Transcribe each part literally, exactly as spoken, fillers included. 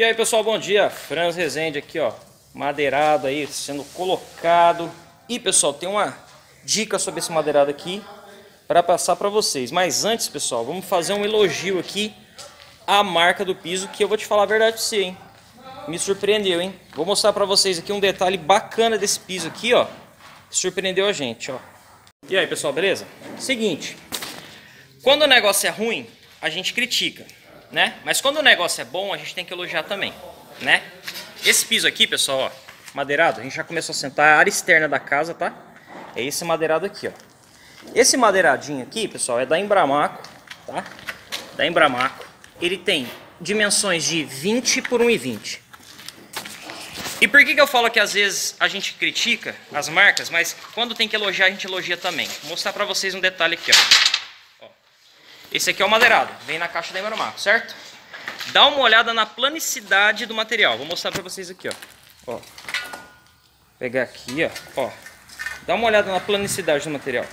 E aí pessoal, bom dia, Franz Rezende aqui, ó, madeirado aí, sendo colocado. E pessoal, tem uma dica sobre esse madeirado aqui para passar para vocês. Mas antes pessoal, vamos fazer um elogio aqui à marca do piso, que eu vou te falar a verdade pra você, hein. Me surpreendeu, hein. Vou mostrar para vocês aqui um detalhe bacana desse piso aqui, ó, que surpreendeu a gente, ó. E aí pessoal, beleza? Seguinte, quando o negócio é ruim, a gente critica, né? Mas quando o negócio é bom, a gente tem que elogiar também, né? Esse piso aqui, pessoal, ó, madeirado, a gente já começou a sentar a área externa da casa, tá? É esse madeirado aqui, ó. Esse madeiradinho aqui, pessoal, é da Embramaco, tá? Da Embramaco. Ele tem dimensões de vinte por um e vinte. E por que que eu falo que às vezes a gente critica as marcas, mas quando tem que elogiar, a gente elogia também? Vou mostrar pra vocês um detalhe aqui, ó. Esse aqui é o madeirado, vem na caixa da Imaromar, certo? Dá uma olhada na planicidade do material. Vou mostrar pra vocês aqui, ó. Ó. Pegar aqui, ó. Ó. Dá uma olhada na planicidade do material.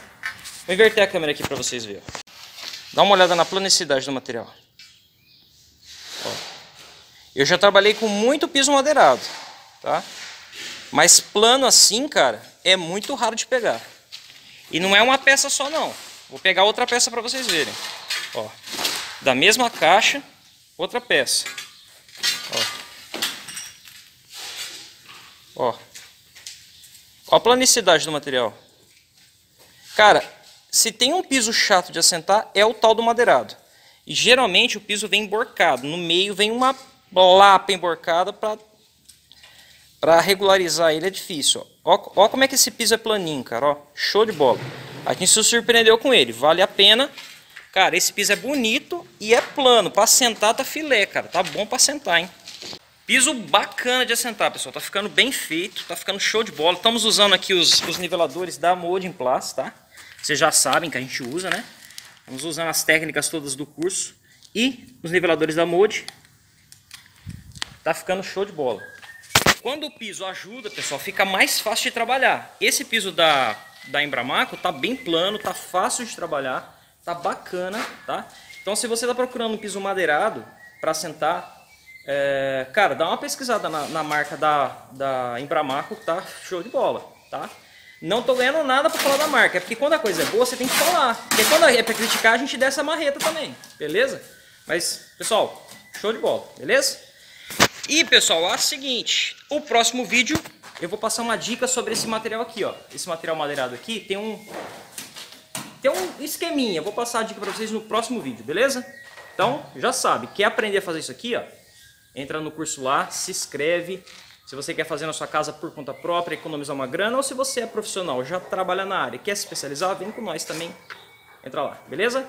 Vou inverter a câmera aqui pra vocês verem. Dá uma olhada na planicidade do material. Ó. Eu já trabalhei com muito piso madeirado, tá? Mas plano assim, cara, é muito raro de pegar. E não é uma peça só, não. Vou pegar outra peça para vocês verem. Ó, da mesma caixa, outra peça. Ó. Ó. Ó a planicidade do material. Cara, se tem um piso chato de assentar, é o tal do madeirado. E geralmente o piso vem emborcado. No meio vem uma lapa emborcada para para regularizar ele. É difícil. Ó. Ó, ó como é que esse piso é planinho, cara. Ó, show de bola. A gente se surpreendeu com ele, vale a pena. Cara, esse piso é bonito e é plano. Pra assentar tá filé, cara. Tá bom pra assentar, hein? Piso bacana de assentar, pessoal. Tá ficando bem feito, tá ficando show de bola. Estamos usando aqui os, os niveladores da Moldimplas, tá? Vocês já sabem que a gente usa, né? Estamos usando as técnicas todas do curso. E os niveladores da Moldi. Tá ficando show de bola. Quando o piso ajuda, pessoal, fica mais fácil de trabalhar. Esse piso da... da Embramaco, tá bem plano, tá fácil de trabalhar, tá bacana, tá? Então se você tá procurando um piso madeirado para assentar, é, cara, dá uma pesquisada na, na marca da, da Embramaco, tá? Show de bola, tá? Não tô ganhando nada para falar da marca, é porque quando a coisa é boa você tem que falar, porque quando é para criticar a gente desce a marreta também, beleza? Mas, pessoal, show de bola, beleza? E pessoal, é o seguinte, o próximo vídeo eu vou passar uma dica sobre esse material aqui, ó. Esse material madeirado aqui tem um tem um esqueminha. Vou passar a dica para vocês no próximo vídeo, beleza? Então, já sabe, quer aprender a fazer isso aqui, ó? Entra no curso lá, se inscreve. Se você quer fazer na sua casa por conta própria, economizar uma grana, ou se você é profissional, já trabalha na área, quer se especializar, vem com nós também. Entra lá, beleza?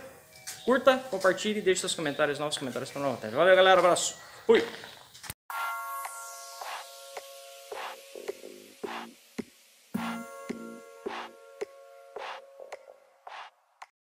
Curta, compartilhe, deixe seus comentários, novos comentários para nós. Valeu, galera, abraço. Fui.